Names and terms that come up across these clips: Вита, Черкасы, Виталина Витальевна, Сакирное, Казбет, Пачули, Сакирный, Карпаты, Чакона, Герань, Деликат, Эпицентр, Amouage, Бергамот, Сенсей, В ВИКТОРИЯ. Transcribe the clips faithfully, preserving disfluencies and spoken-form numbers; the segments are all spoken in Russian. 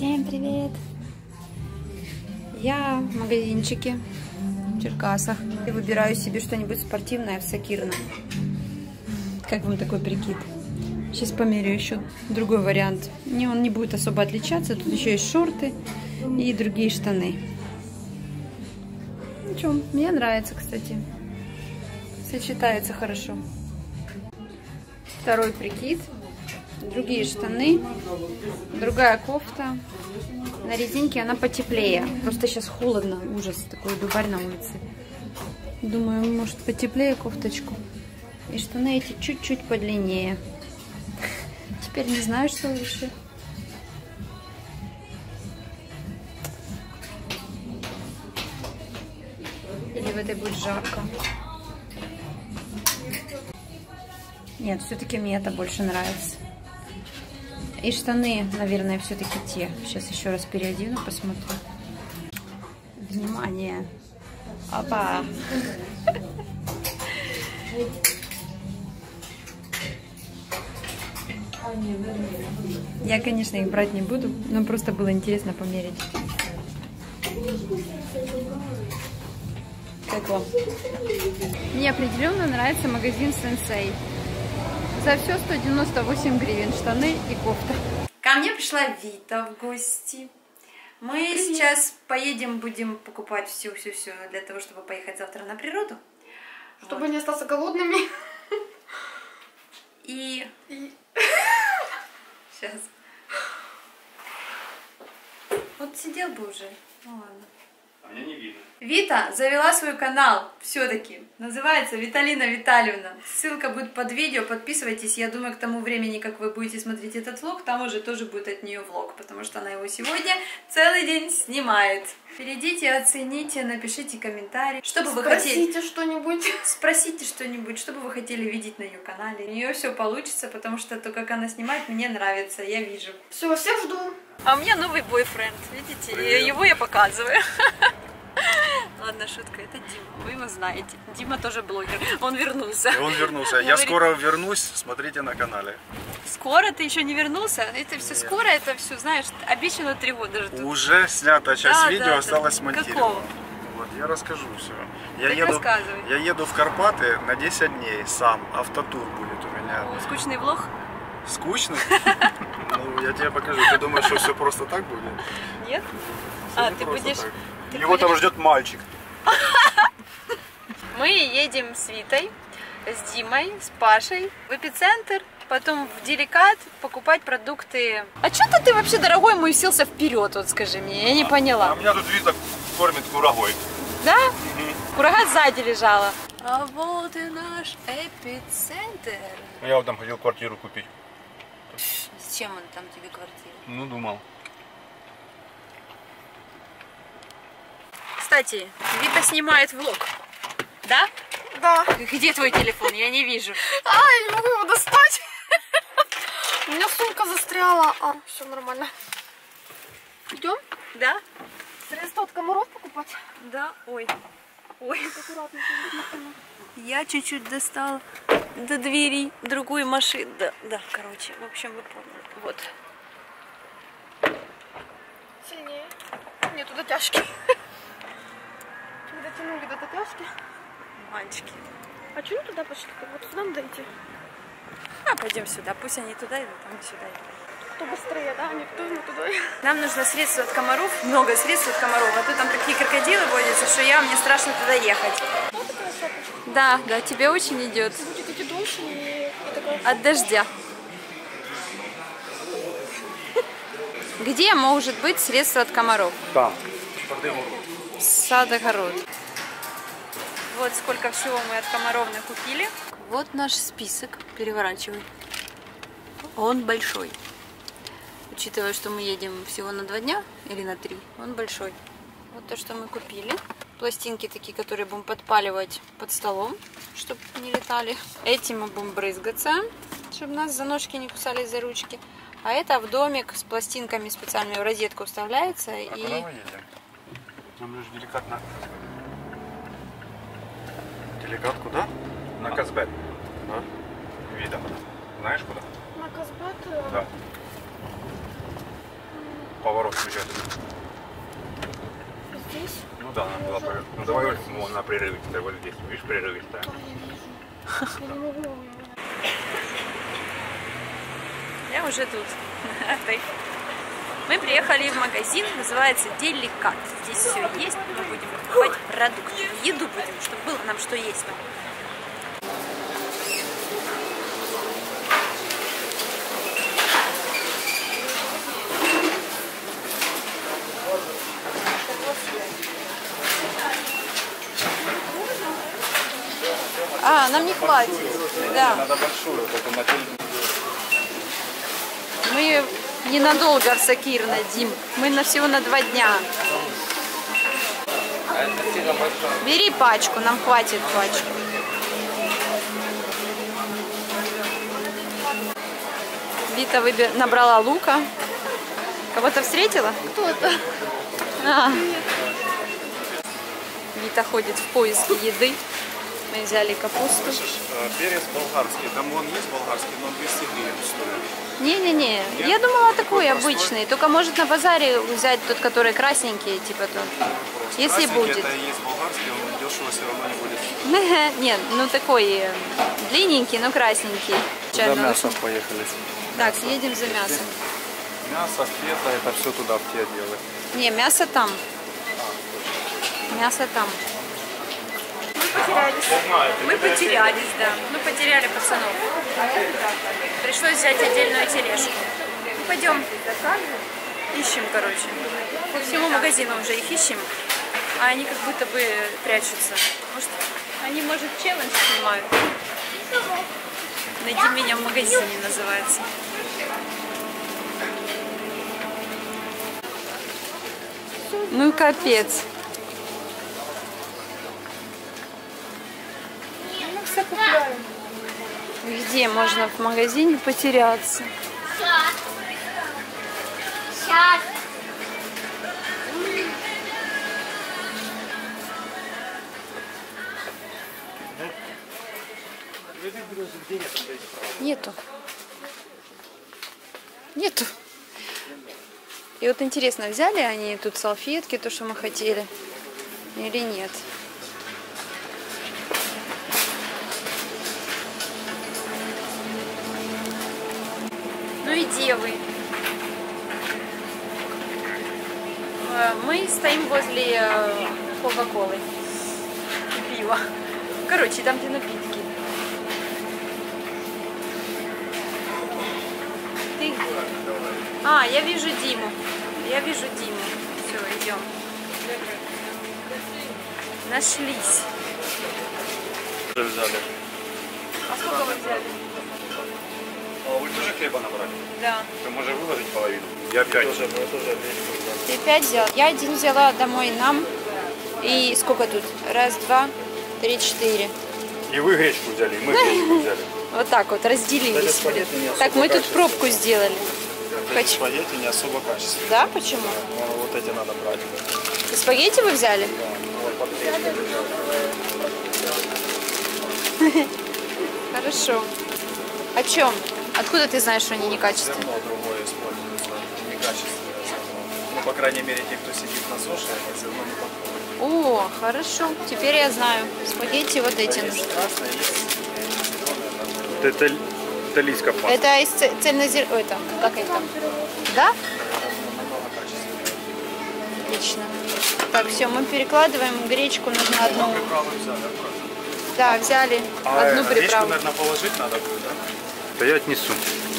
Всем привет! Я в магазинчике в Черкасах и выбираю себе что-нибудь спортивное в Сакирном. Как вам такой прикид? Сейчас померяю еще другой вариант. Не, он не будет особо отличаться. Тут еще есть шорты и другие штаны. Ничего, мне нравится, кстати. Сочетается хорошо. Второй прикид. Другие штаны. Другая кофта. На резинке она потеплее. Просто сейчас холодно. Ужас. Такой дубарь на улице. Думаю, может потеплее кофточку. И штаны эти чуть-чуть подлиннее. Теперь не знаю, что лучше. Или в этой будет жарко. Нет, все-таки мне это больше нравится. И штаны, наверное, все-таки те. Сейчас еще раз переодену, посмотрю. Внимание! Опа! Я, конечно, их брать не буду, но просто было интересно померить. Как вам? Мне определенно нравится магазин Сенсей. За все сто девяносто восемь гривен штаны и кофта. Ко мне пришла Вита в гости. Мы Привет. сейчас поедем, будем покупать все-все-все для того, чтобы поехать завтра на природу. Чтобы вот. не остаться голодными. И... и... Сейчас. Вот сидел бы уже. Ну ладно. А меня не видно. Вита завела свой канал все-таки. Называется Виталина Витальевна. Ссылка будет под видео. Подписывайтесь. Я думаю, к тому времени, как вы будете смотреть этот влог, там уже тоже будет от нее влог. Потому что она его сегодня целый день снимает. Перейдите, оцените, напишите комментарий. Что бы вы хотели... Спросите что-нибудь. Спросите что-нибудь, что бы вы хотели видеть на ее канале. У нее все получится, потому что то, как она снимает, мне нравится. Я вижу. Все, всех жду. А у меня новый бойфренд. Видите, Привет. его я показываю. Ладно, шутка, это Дима. Вы его знаете. Дима тоже блогер. Он вернулся. И он вернулся. Я говорит... скоро вернусь. Смотрите на канале. Скоро? Ты еще не вернулся? Это все Нет. скоро, это все, знаешь, обещано три года ждут. Уже снята часть да, видео, да, осталось да. монтировать. Какого? Вот, я расскажу все. Я еду, я еду в Карпаты на десять дней сам. Автотур будет у меня. О, скучный влог? Скучный? Ну, я тебе покажу. Ты думаешь, что все просто так будет? Нет. А, ты будешь... Ты Его будешь... там ждет мальчик. Мы едем с Витой, с Димой, с Пашей в Эпицентр, потом в Деликат покупать продукты. А что-то ты вообще, дорогой мой, уселся вперед, вот скажи мне, я не поняла. А меня тут Вита кормит курагой. Да? Угу. Курага сзади лежала. А вот и наш Эпицентр. Я вот там хотел квартиру купить. С чем он там тебе квартира? Ну, думал. Кстати, Вита снимает влог, да? Да. Где твой телефон? Я не вижу. А, я не могу его достать. У меня сумка застряла. А, все нормально. Идем? Да. Средство от комаров покупать? Да. Ой. Ой. Аккуратно. Я чуть-чуть достала до двери другую машину. Да, да, короче, в общем, вы поняли. Вот. Сильнее. Нет, туда тяжкий. Дотянули до таташки. Мальчики. А чего туда пошли-то? Вот сюда надо идти. А, пойдем сюда. Пусть они туда идут, а мы сюда идут. Кто быстрее, да? Никто не туда. Нам нужно средство от комаров. Много средств от комаров. А то там такие крокодилы водятся, что я, мне страшно туда ехать. Вот такая шапочка. Да, да, тебе очень идет. Будет идти дождь и... и от дождя. Где может быть средство от комаров? Там. Сад, огород. Вот сколько всего мы от комаров накупили. Вот наш список. Переворачивай. Он большой. Учитывая, что мы едем всего на два дня или на три, он большой. Вот то, что мы купили. Пластинки такие, которые будем подпаливать под столом, чтобы не летали. Этим мы будем брызгаться, чтобы нас за ножки не кусали, за ручки. А это в домик с пластинками специальную розетку вставляется. А и... куда мы едем? Нам лишь деликатно. Деликат куда? На Казбет. Да. Вида. Знаешь куда? На Казбет? Да. поворот включать. Здесь? Ну да, она была поверхность. Ну давай, ну, она прерывистая, вот здесь. Видишь, прерывистая. А, я вижу. Я уже тут. Мы приехали в магазин, называется Деликат. Здесь все есть, мы будем покупать продукты, еду будем, чтобы было нам что есть. А, нам не хватит. Да. Надо большую, только на фильм. Мы ненадолго в Сакирно, Дим. Мы на всего на два дня. Бери пачку, нам хватит пачку. Вита выбер... набрала лука. Кого-то встретила? Кто-то. А. Вита ходит в поиске еды. Мы взяли капусту. Слышишь, перец болгарский. Там он есть болгарский, но он двести гривен стоит. Не-не-не. Я думала такой обычный. Только может на базаре взять тот, который красненький, типа тот. Просто если будет. Это и есть болгарский, он дешево все равно не будет. Нет, ну такой длинненький, но красненький. За мясом поехали. Так, едем за мясом. Мясо, фета, это все туда в те отделы. Не, мясо там. Мясо там. Потерялись. Мы потерялись, да. Ну, потеряли пацанов. Пришлось взять отдельную тележку. Ну, пойдем. Ищем, короче. По всему магазину уже их ищем. А они как будто бы прячутся. Может, они, может, челлендж снимают? Найди меня в магазине, называется. Ну, капец. Где можно в магазине потеряться? Сейчас. Сейчас. Нету. Нету. И вот интересно, взяли они тут салфетки, то, что мы хотели, или нет? Девы. Мы стоим возле кока-колы, пива. Короче, там где напитки. Ты где? А, я вижу Диму. Я вижу Диму. Все, идем. Нашлись. Взяли. А сколько вы взяли? Вы тоже хлеба набрали? Да. Ты можешь выложить половину? Я пять. Тоже, я тоже. Ты пять взял? Я один взяла домой нам. И сколько тут? Раз, два, три, четыре. И вы гречку взяли, и мы гречку взяли. Вот так вот, разделились. Так, мы тут пробку сделали. Спагетти не особо качественные. Да, почему? Вот эти надо брать. Спагетти вы взяли? Хорошо. О чем? Откуда ты знаешь, что они некачественные? Другое используется, некачественное. Ну, по крайней мере, те, кто сидит на суше, они все равно не подходят. О, хорошо. Теперь я знаю. Спагетти вот эти нужны. Это итальянская паста. Это из цельнозерна... Ой, там, как это? Да? Отлично. Так, все, мы перекладываем. Гречку нужно одну. Да, взяли а одну приправу. Гречку, наверное, положить надо будет, да? Да я отнесу.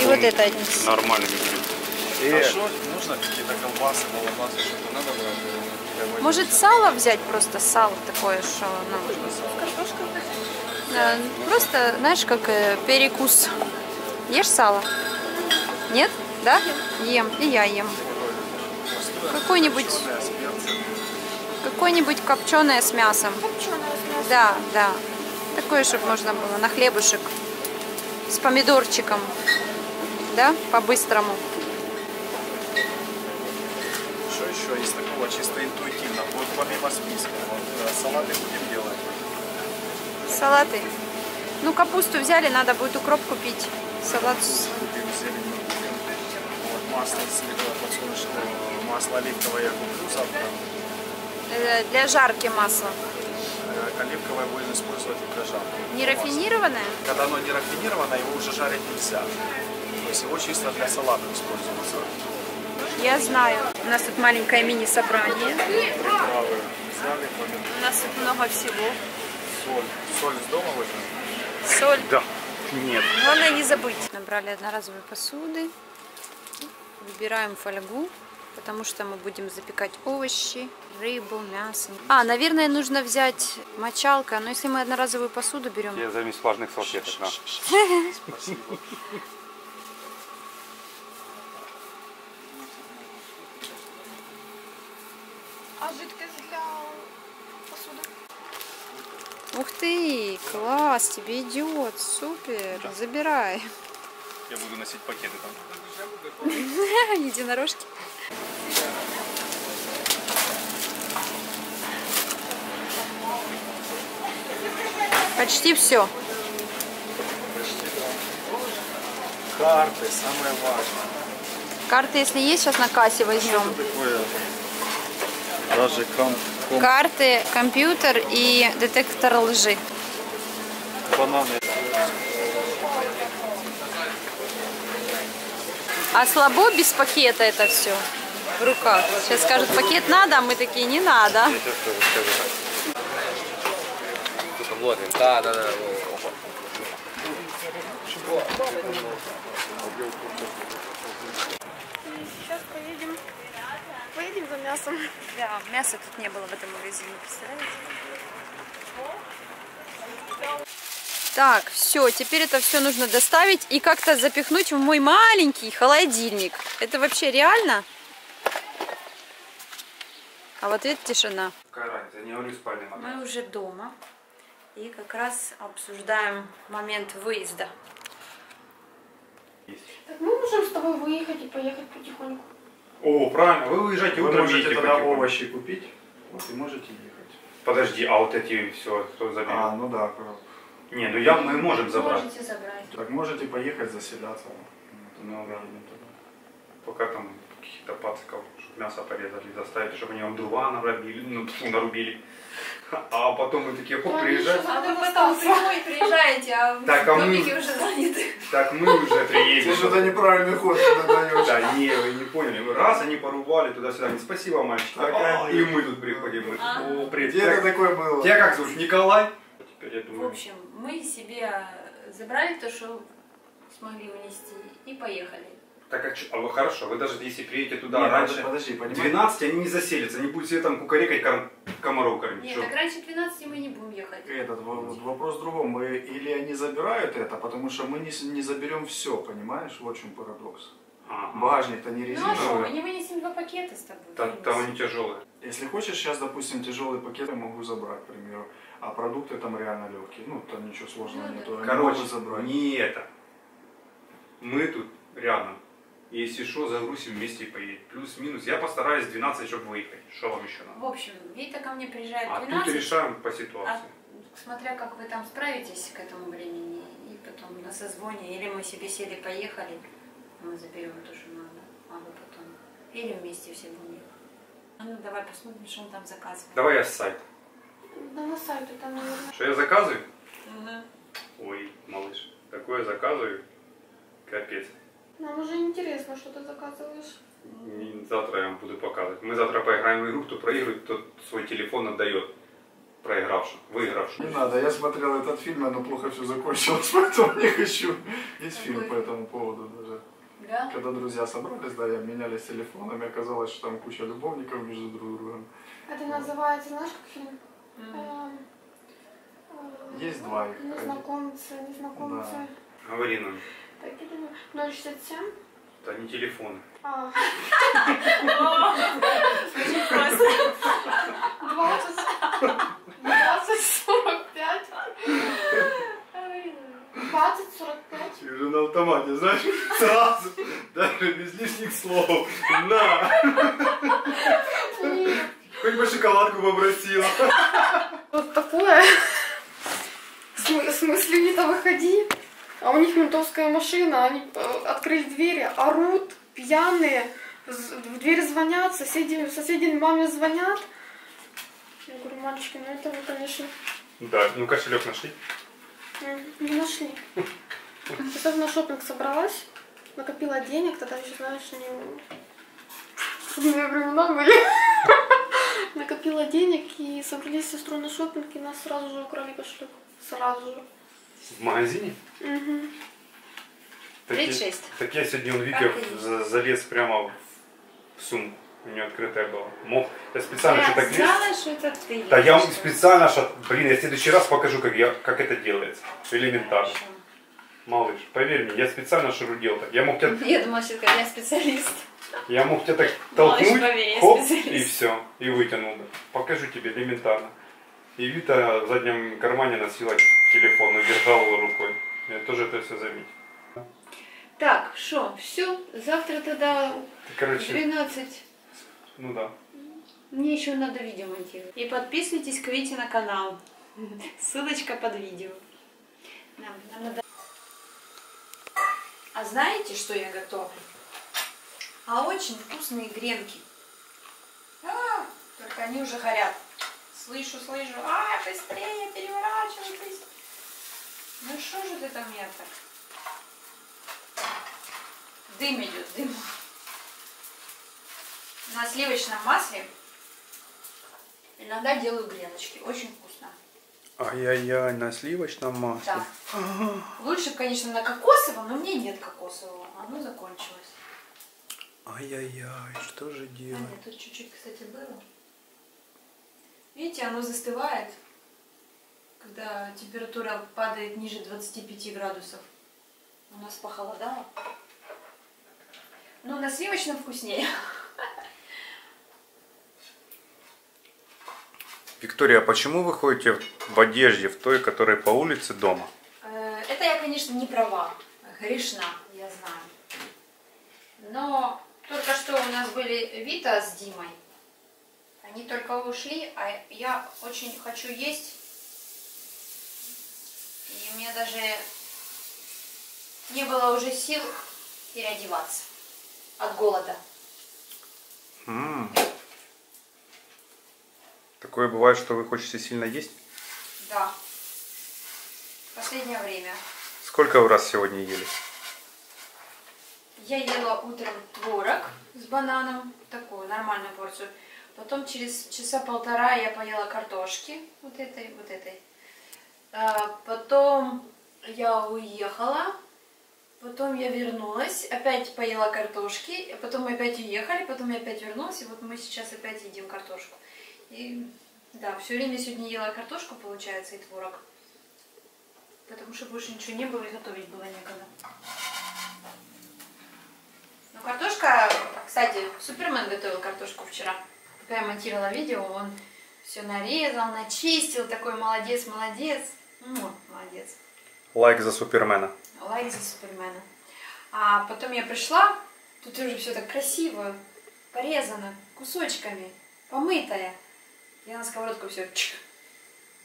И вот это отнесу. Нормально. И... Хорошо, нужно какие-то колбасы, колбасы, что-то надо брать. Может сало взять, просто сало такое, что нам... Картошка? Да, просто, знаешь, как перекус. Ешь сало? Нет? Да? Ем. И я ем. Какой-нибудь... Какое-нибудь копченое с мясом. Копченое с мясом? Да, да. Такое, чтобы можно было на хлебушек. С помидорчиком, да, по-быстрому. Что еще есть такого чисто интуитивно? Вот помимо списка, вот, салаты будем делать. Салаты? Ну, капусту взяли, надо будет укроп купить. Салат. Купим зелень, вот, масло, сливовое, подсолнечное. Масло оливковое я куплю завтра. Для жарки масло. Оливковое будем использовать для жарки. Не рафинированное? Когда оно не рафинированное, его уже жарить нельзя. То есть его чисто для салата используется. Я знаю. У нас тут маленькое мини-собрание. Приправы взяли, помимо. У нас тут много всего. Соль. Соль из дома возьмем? Соль? Да. Нет. Главное не забыть. Набрали одноразовые посуды. Выбираем фольгу, потому что мы будем запекать овощи, рыбу, мясо. А, наверное, нужно взять мочалка, но если мы одноразовую посуду берем... Я займусь влажных салфеток. Спасибо. А жидкость для посуды? Ух ты, класс, тебе идет, супер, да. Забирай. Я буду носить пакеты там. Единорожки. Почти все. Карты, самое важное. Карты, если есть, сейчас на кассе возьмем. Даже ком... Карты, компьютер и детектор лжи. Бананы. А слабо без пакета это все в руках. Сейчас скажут, пакет надо, а мы такие, не надо. Сейчас поедем. Поедем за мясом. Да, мяса тут не было в этом магазине, представляете? Так, все, теперь это все нужно доставить и как-то запихнуть в мой маленький холодильник. Это вообще реально? А вот это тишина. Мы уже дома и как раз обсуждаем момент выезда. Так мы можем с тобой выехать и поехать потихоньку. О, правильно, вы выезжаете утром, можете тогда овощи купить, вот, и можете ехать. Подожди, а вот эти все, кто заберет? А, ну да, правда. Не, ну я, мы можем забрать. Можете забрать. Так можете поехать заселяться. Ну, да. Пока там каких-то пациков, чтобы мясо порезали, доставить, чтобы они вам дрова нарубили, ну, фу, нарубили. А потом мы такие, хоп, приезжаем. А вы потом прямой приезжаете, а так, а мы уже заняты. Так мы уже приедем. Ты что-то неправильный ход надаешь. Да, не, вы не поняли. Раз, они порубали туда-сюда. Спасибо, мальчики. И мы тут приходим. Где это такое было? Тебя как зовут? Николай? В общем, мы себе забрали то, что смогли унести, и поехали. Так, а, а вы хорошо, вы даже если приедете туда нет, раньше подожди, двенадцати, они не заселятся, они будут себе там кукарекать, ком, комаров кормить. Нет, что? Так раньше двенадцати мы не будем ехать. Этот вот, вопрос в другом, мы, или они забирают это, потому что мы не, не заберем все, понимаешь, вот в чем парадокс. Ага. Багажник-то не резиновый. Ну а что, мы не вынесем два пакета с тобой? Там, там они тяжелые. Если хочешь, сейчас, допустим, тяжелые пакеты могу забрать, к примеру. А продукты там реально легкие, ну там ничего сложного ну, нету. Короче, забрать. Не это. Мы тут рядом. Если что, загрузим вместе и поедем. Плюс-минус. Я постараюсь двенадцать, чтобы выехать. Что вам еще надо? В общем, Вита ко мне приезжает двенадцать. А тут решаем по ситуации. А, смотря как вы там справитесь к этому времени. И потом на созвоне. Или мы себе сели, поехали. Мы заберем то, что надо. А мы потом. Или вместе все будем ехать. Ну давай посмотрим, что он там заказывает. Давай я с сайта. Да на сайте там, наверное. Что я заказываю? Угу. Ой, малыш, такое заказываю, капец. Нам уже интересно, что ты заказываешь. Завтра я вам буду показывать. Мы завтра поиграем в игру, кто проигрывает, тот свой телефон отдает проигравшим, выигравшим. Не надо, я смотрел этот фильм, оно плохо все закончилось, поэтому не хочу. Есть фильм по этому поводу даже. Да? Когда друзья собрались, да, я менялись телефонами, оказалось, что там куча любовников между друг другом. Это вот. Называется, знаешь, как фильм? Есть два их. Незнакомцы, незнакомцы. Да. Говори нам. Так, я думаю, ноль шестьдесят семь? Да не телефоны. А. двадцать, двадцать, сорок пять. двадцать, сорок пять. Ты уже на автомате, знаешь, сразу, даже без лишних слов. На! Нет. Хоть бы шоколадку попросила. Вот такое. В смысле, не-то выходи. А у них ментовская машина, они открыли двери, орут, пьяные. В дверь звонят, соседи, соседи маме звонят. Я говорю, мальчики, ну это вы, конечно... Да, ну кошелек нашли? Не, не нашли. Сейчас на шопинг собралась, накопила денег, тогда еще, знаешь, не... Трудные времена были. Накопила денег и собрались с сестрой на шопинг, и нас сразу же украли кошелек. Сразу же. В магазине? Угу. Так я, так я сегодня у Вики залез прямо в сумку. У нее открытая была. Мог. Я специально я что-то так знала, что это ты. Да, я вам специально что... Блин, я в следующий раз покажу, как, я, как это делается. Элементарно. Хорошо. Малыш, поверь мне, я специально шарудел так. Я мог тебя... Я думала, что я специалист. Я мог тебя так толкнуть, малыш, поверь, хоп, и все. И вытянул бы. Покажу тебе элементарно. И Вита в заднем кармане носила телефон, удержала его рукой. Я тоже это все заметил. Так, что, все, завтра тогда короче, двенадцать. Ну да. Мне еще надо видео монтировать. И подписывайтесь к Вите на канал. Ссылочка под видео. Нам, нам надо... А знаете, что я готовлю? А очень вкусные гренки. А, только они уже горят. Слышу, слышу. А, быстрее, переворачивайтесь. Ну что же ты там я так? Дым идет, дым. На сливочном масле иногда делаю греночки. Очень вкусно. Ай-яй-яй, на сливочном масле. Да. Лучше, конечно, на кокосовом, но мне нет кокосового. Оно закончилось. Ай-яй-яй, что же делать? А, нет, тут чуть-чуть, кстати, было. Видите, оно застывает, когда температура падает ниже двадцати пяти градусов. У нас похолодало. Ну, на сливочном вкуснее. Виктория, а почему вы ходите в одежде, в той, которая по улице дома? Это я, конечно, не права. Грешна, я знаю. Но только что у нас были Вита с Димой. Они только ушли, а я очень хочу есть. И у меня даже не было уже сил переодеваться. От голода. М-м. Такое бывает, что вы хотите сильно есть? Да. В последнее время. Сколько вы раз сегодня ели? Я ела утром творог с бананом. Такую нормальную порцию. Потом через часа полтора я поела картошки. Вот этой, вот этой. А потом я уехала. Потом я вернулась, опять поела картошки, потом мы опять уехали, потом я опять вернулась, и вот мы сейчас опять едим картошку. И да, все время сегодня ела картошку, получается, и творог. Потому что больше ничего не было и готовить было некогда. Ну, картошка, кстати, Супермен готовил картошку вчера. Пока я монтировала видео, он все нарезал, начистил, такой молодец, молодец. М-м, молодец. Лайк за Супермена. Лайк за Супермена. А потом я пришла, тут уже все так красиво, порезано, кусочками, помытое. Я на сковородку все, чик.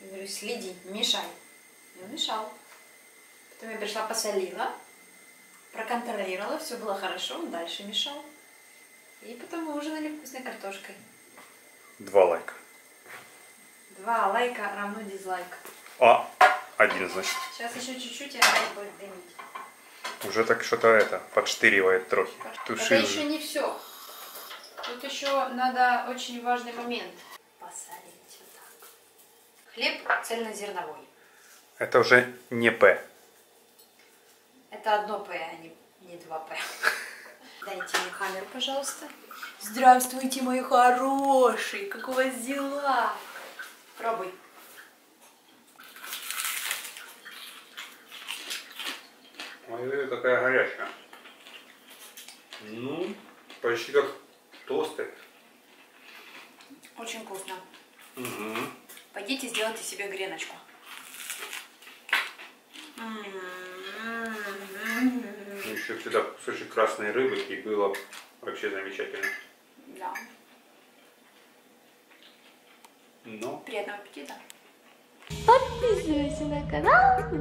Я говорю, следи, мешай. Я мешал. Потом я пришла, посолила, проконтролировала, все было хорошо, он дальше мешал. И потом мы ужинали вкусной картошкой. Два лайка. Два лайка равно дизлайк. А. Один, значит. Сейчас еще чуть-чуть и опять будет дымить. Уже так что-то это, подштыривает трохи. Это еще не все. Тут еще надо очень важный момент. Посолить вот так. Хлеб цельнозерновой. Это уже не П. Это одно П, а не, не два П. Дайте мне камеру, пожалуйста. Здравствуйте, мои хорошие. Как у вас дела? Пробуй. Ой, какая горячая. Ну, почти как тосты. Очень вкусно. Угу. Пойдите, сделайте себе греночку. Еще всегда кусочек красной рыбы, и было вообще замечательно. Да. Но... Приятного аппетита. Подписывайся на канал В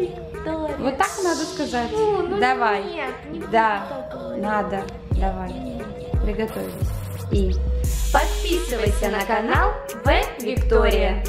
Виктория. Вот так надо сказать. Ну, ну давай. Нет, не да, надо. Давай. приготовились. И подписывайся на канал В Виктория.